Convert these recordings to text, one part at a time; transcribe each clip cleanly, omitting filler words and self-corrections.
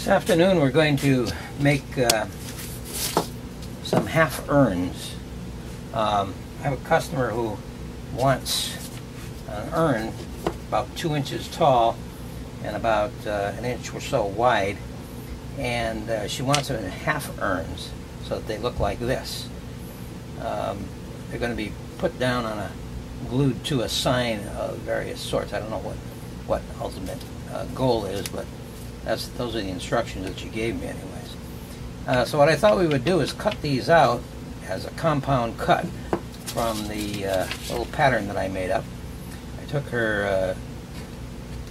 This afternoon we're going to make some half urns. I have a customer who wants an urn about 2 inches tall and about an inch or so wide, and she wants them in half urns so that they look like this. They're going to be put down on a glued to a sign of various sorts. I don't know what ultimate goal is, but those are the instructions that she gave me anyways. So what I thought we would do is cut these out as a compound cut from the little pattern that I made up. I took her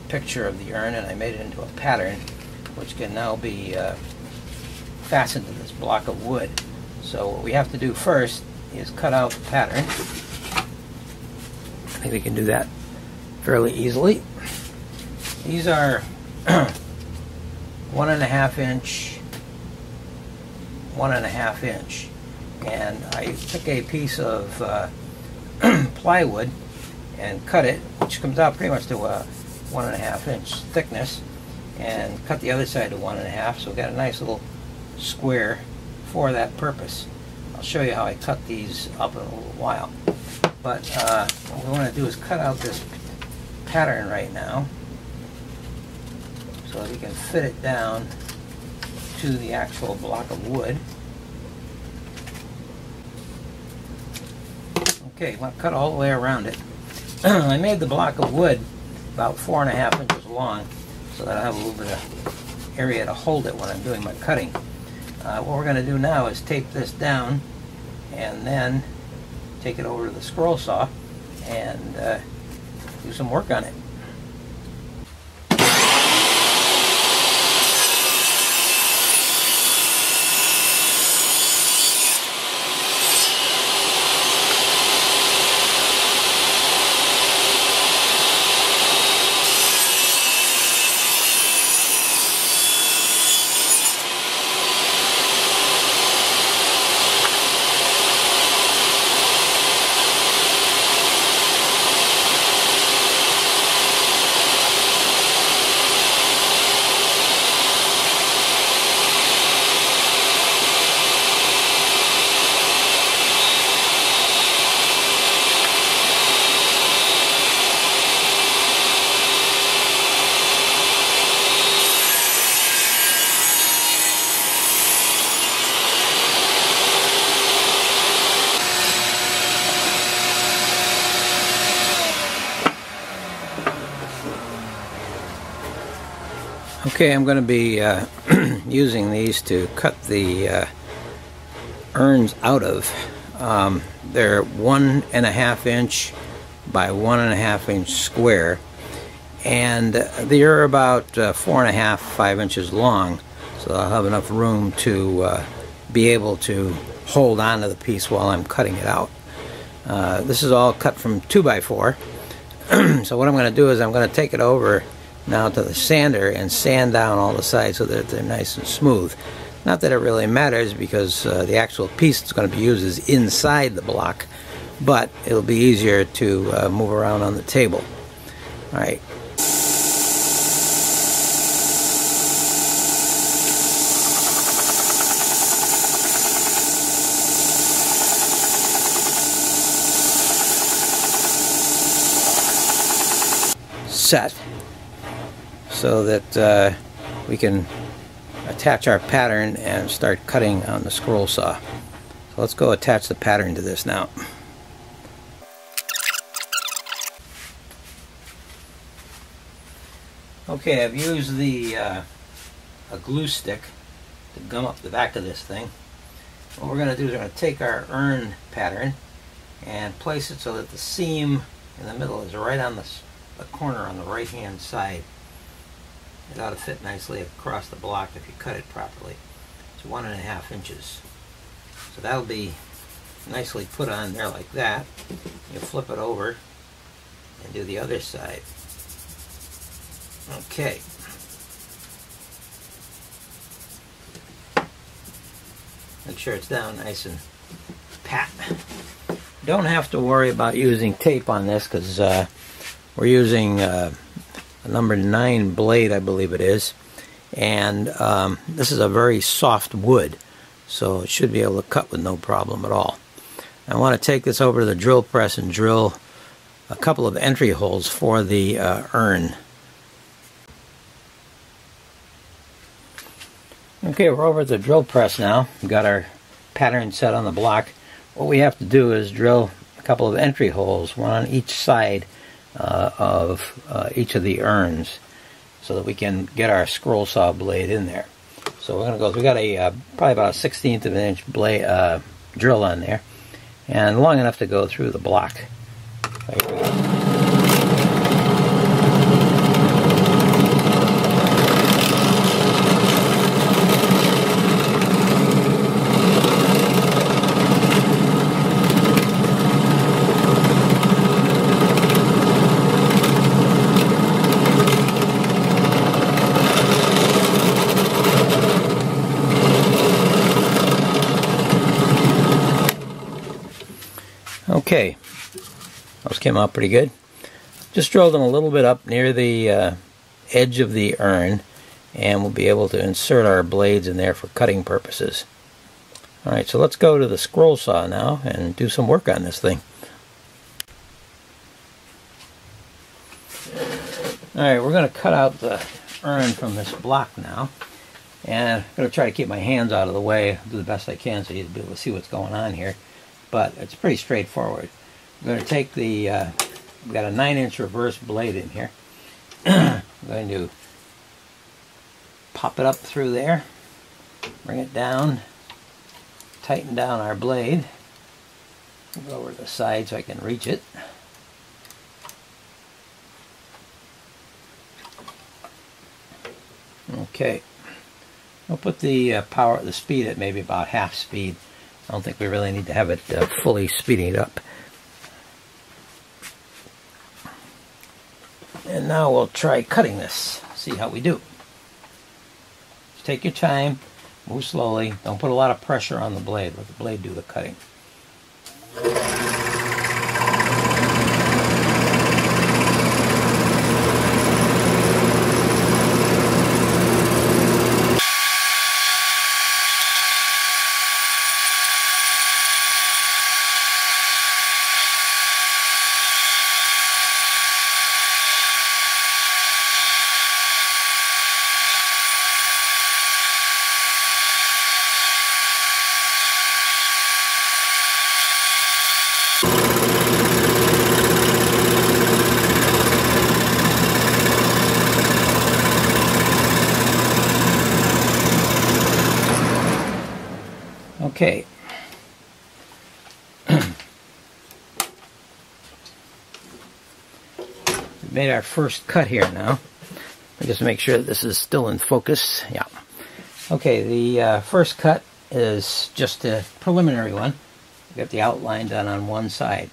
picture of the urn and I made it into a pattern which can now be fastened to this block of wood. So what we have to do first is cut out the pattern. I think we can do that fairly easily. These are 1.5 inch, 1.5 inch, and I took a piece of plywood and cut it, which comes out pretty much to a 1.5 inch thickness, and cut the other side to 1.5, so we got a nice little square for that purpose. I'll show you how I cut these up in a little while. But what we want to do is cut out this pattern right now so that we can fit it down to the actual block of wood. Okay, well, cut all the way around it. I made the block of wood about 4.5 inches long so that I have a little bit of area to hold it when I'm doing my cutting. What we're going to do now is tape this down and then take it over to the scroll saw and do some work on it. Okay, I'm going to be using these to cut the urns out of. They're 1.5 inch by 1.5 inch square, and they're about 4.5 to 5 inches long, so I'll have enough room to be able to hold on to the piece while I'm cutting it out. This is all cut from 2x4, so what I'm going to do is I'm going to take it over now to the sander and sand down all the sides so that they're nice and smooth. Not that it really matters, because the actual piece that's going to be used is inside the block, but it'll be easier to move around on the table. All right. Set. So that we can attach our pattern and start cutting on the scroll saw. So let's go attach the pattern to this now. Okay, I've used the a glue stick to gum up the back of this thing. What we're going to do is we're going to take our urn pattern and place it so that the seam in the middle is right on the corner on the right hand side. It ought to fit nicely across the block if you cut it properly. It's 1.5 inches. So that'll be nicely put on there like that. You flip it over and do the other side. Okay. Make sure it's down nice and pat. Don't have to worry about using tape on this, because we're using a number 9 blade, I believe it is, and this is a very soft wood, so it should be able to cut with no problem at all. I want to take this over to the drill press and drill a couple of entry holes for the urn. Okay, we're over at the drill press now. We've got our pattern set on the block. What we have to do is drill a couple of entry holes, one on each side of each of the urns, so that we can get our scroll saw blade in there. So we're going to go, we've got a probably about a 1/16 of an inch blade, drill on there, and long enough to go through the block. Like okay, those came out pretty good. Just drilled them a little bit up near the edge of the urn, and we'll be able to insert our blades in there for cutting purposes. Alright, so let's go to the scroll saw now and do some work on this thing. Alright, we're going to cut out the urn from this block now, and I'm going to try to keep my hands out of the way. I'll do the best I can so you'll be able to see what's going on here. But it's pretty straightforward. I'm going to take the, we've got a 9-inch reverse blade in here. I'm going to pop it up through there, bring it down, tighten down our blade, go over to the side so I can reach it. Okay, I'll put the power, the speed at maybe about half speed. I don't think we really need to have it fully speeding it up. And now we'll try cutting this, see how we do. Just take your time, move slowly, don't put a lot of pressure on the blade, let the blade do the cutting. Okay, we've made our first cut here now. I'll just make sure that this is still in focus. Yeah. Okay, the first cut is just a preliminary one. We've got the outline done on one side.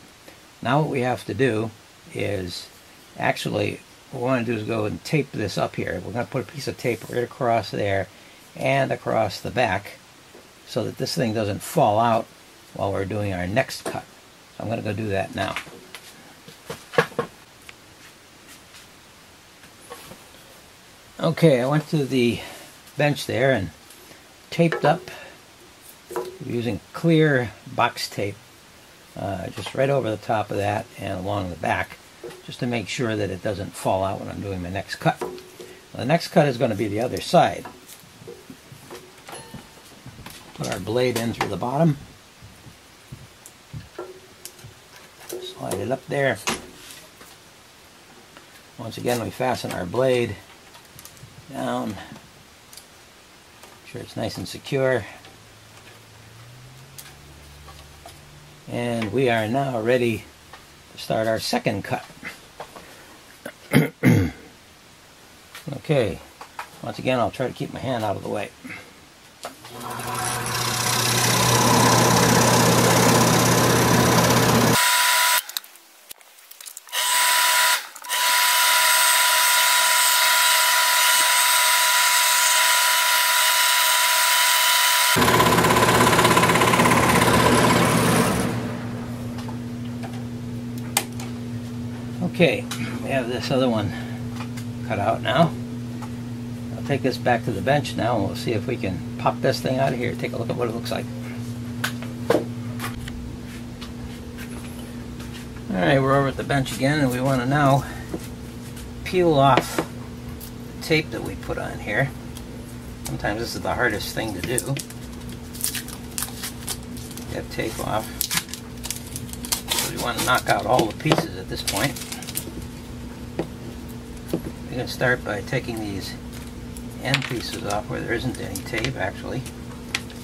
Now what we have to do is, actually, what we want to do is go and tape this up here. We're going to put a piece of tape right across there and across the back, so that this thing doesn't fall out while we're doing our next cut. So I'm going to go do that now. Okay, I went to the bench there and taped up using clear box tape, just right over the top of that and along the back, just to make sure that it doesn't fall out when I'm doing my next cut. Well, the next cut is going to be the other side. Put our blade in through the bottom, slide it up there. Once again, we fasten our blade down, make sure it's nice and secure. And we are now ready to start our second cut. Okay, once again, I'll try to keep my hand out of the way. Okay, we have this other one cut out now. I'll take this back to the bench now, and we'll see if we can pop this thing out of here. Take a look at what it looks like. All right, we're over at the bench again, and we want to now peel off the tape that we put on here. Sometimes this is the hardest thing to do. Get tape off. So we want to knock out all the pieces at this point. We're going to start by taking these end pieces off where there isn't any tape, actually.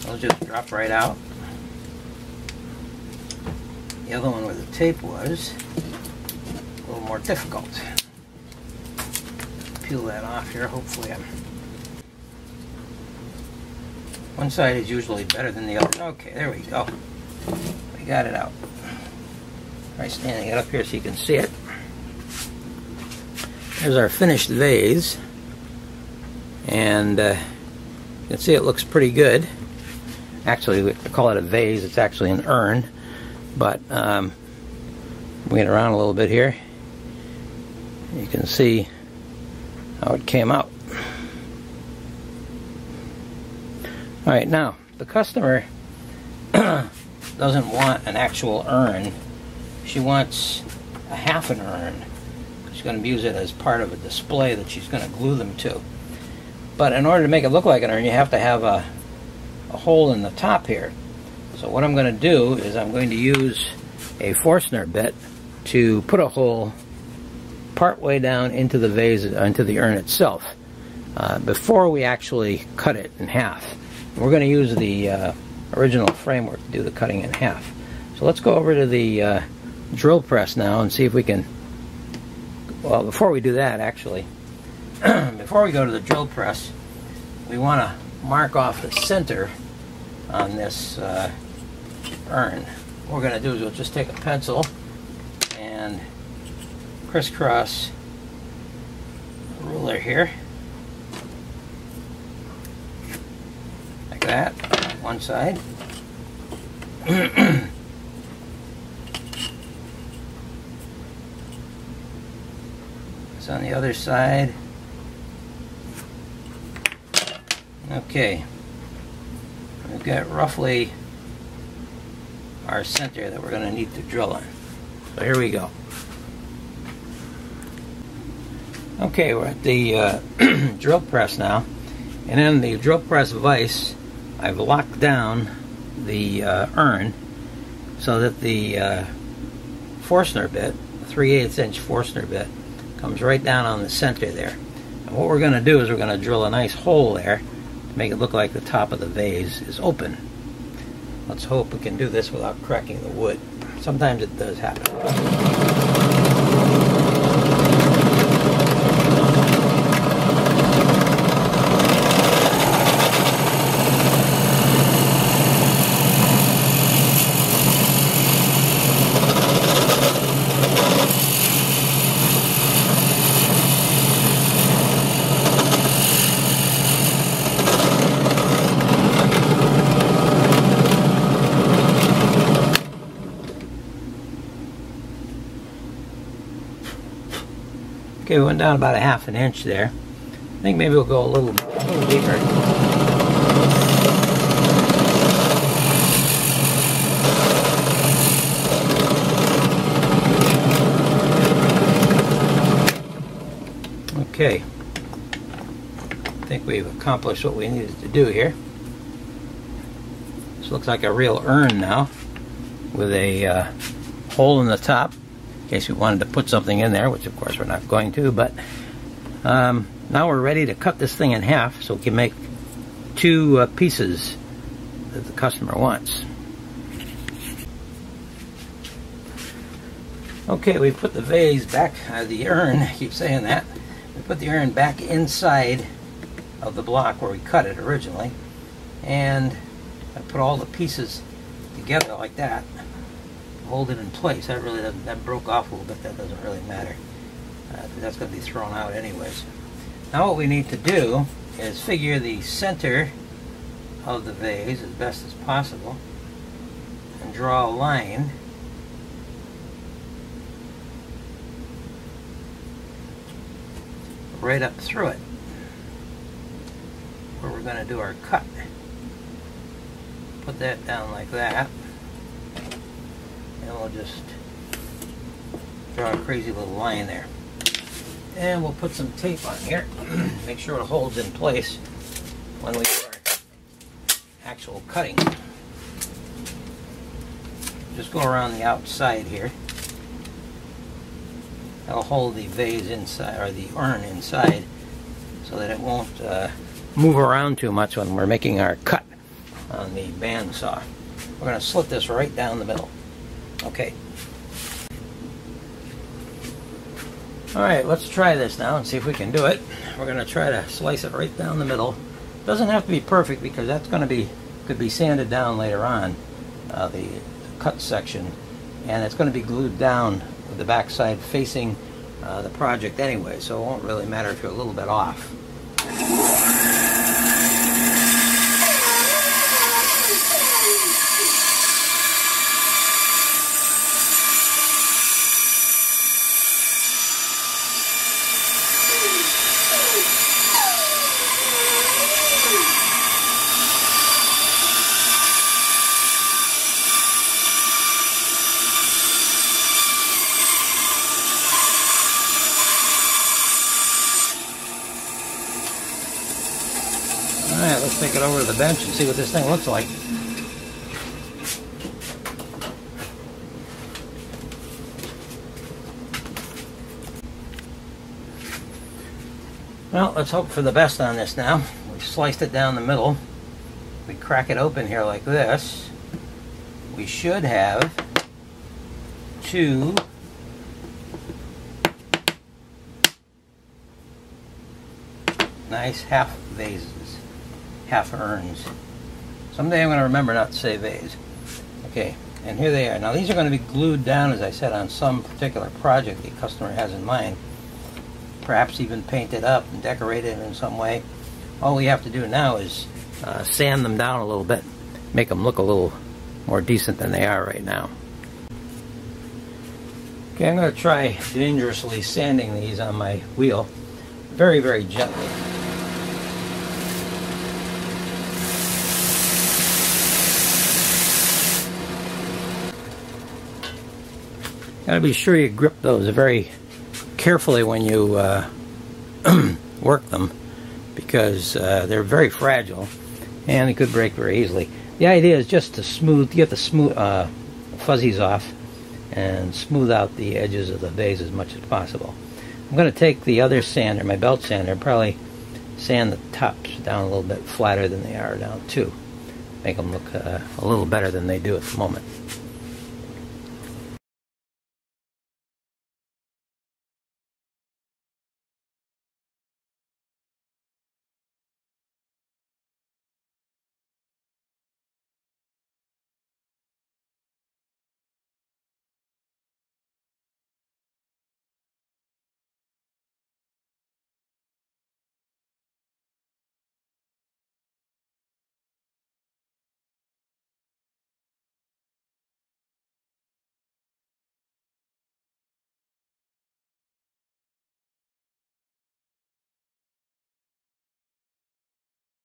They'll just drop right out. The other one where the tape was a little more difficult. Peel that off here. Hopefully I'm... One side is usually better than the other. Okay, there we go. We got it out. All right, standing it up here so you can see it. There's our finished vase, and you can see it looks pretty good. Actually, we call it a vase. It's actually an urn, but bring it around a little bit here. You can see how it came out. All right, now the customer doesn't want an actual urn. She wants a half an urn. She's going to use it as part of a display that she's going to glue them to. But in order to make it look like an urn, you have to have a hole in the top here. So what I'm going to do is I'm going to use a Forstner bit to put a hole partway down into the vase, into the urn itself, before we actually cut it in half. We're going to use the original framework to do the cutting in half. So let's go over to the drill press now and see if we can... Well, before we do that, actually, before we go to the drill press, we want to mark off the center on this urn. What we're going to do is we'll just take a pencil and crisscross the ruler here. That one side. It's on the other side. Okay, we've got roughly our center that we're going to need to drill on. So here we go. Okay, we're at the drill press now, and in the drill press vise I've locked down the urn so that the Forstner bit, 3/8" Forstner bit, comes right down on the center there. And what we're going to do is we're going to drill a nice hole there to make it look like the top of the vase is open. Let's hope we can do this without cracking the wood. Sometimes it does happen. Okay, we went down about 1/2 inch there. I think maybe we'll go a little deeper. Okay, I think we've accomplished what we needed to do here. This looks like a real urn now, with a hole in the top. In case we wanted to put something in there, which of course we're not going to, but now we're ready to cut this thing in half so we can make two pieces that the customer wants. Okay, we put the vase back, the urn, I keep saying that. We put the urn back inside of the block where we cut it originally, and I put all the pieces together like that. Hold it in place. That really doesn't, that broke off a little bit. That doesn't really matter. That's going to be thrown out anyways. Now what we need to do is figure the center of the vase as best as possible and draw a line right up through it. where we're going to do our cut. Put that down like that, and we'll just draw a crazy little line there. And we'll put some tape on here, make sure it holds in place when we do our actual cutting. Just go around the outside here. That'll hold the vase inside, or the urn inside, so that it won't move around too much when we're making our cut on the bandsaw. We're going to slit this right down the middle. Okay. Alright, let's try this now and see if we can do it. We're going to try to slice it right down the middle. Doesn't have to be perfect, because that's going to be, could be sanded down later on, the cut section, and it's going to be glued down with the backside facing the project anyway, so it won't really matter if you're a little bit off. Let's take it over to the bench and see what this thing looks like. Well, let's hope for the best on this now. We've sliced it down the middle. We crack it open here like this. We should have two nice half vases. Half urns. Someday I'm going to remember not to say vase. Okay, and here they are. Now these are going to be glued down, as I said, on some particular project the customer has in mind. Perhaps even painted up and decorated in some way. All we have to do now is sand them down a little bit, make them look a little more decent than they are right now. Okay, I'm going to try dangerously sanding these on my wheel, very, very gently. Got to be sure you grip those very carefully when you work them, because they're very fragile and it could break very easily. The idea is just to get the smooth fuzzies off and smooth out the edges of the vase as much as possible. I'm going to take the other sander, my belt sander, probably sand the tops down a little bit flatter than they are now too. Make them look a little better than they do at the moment.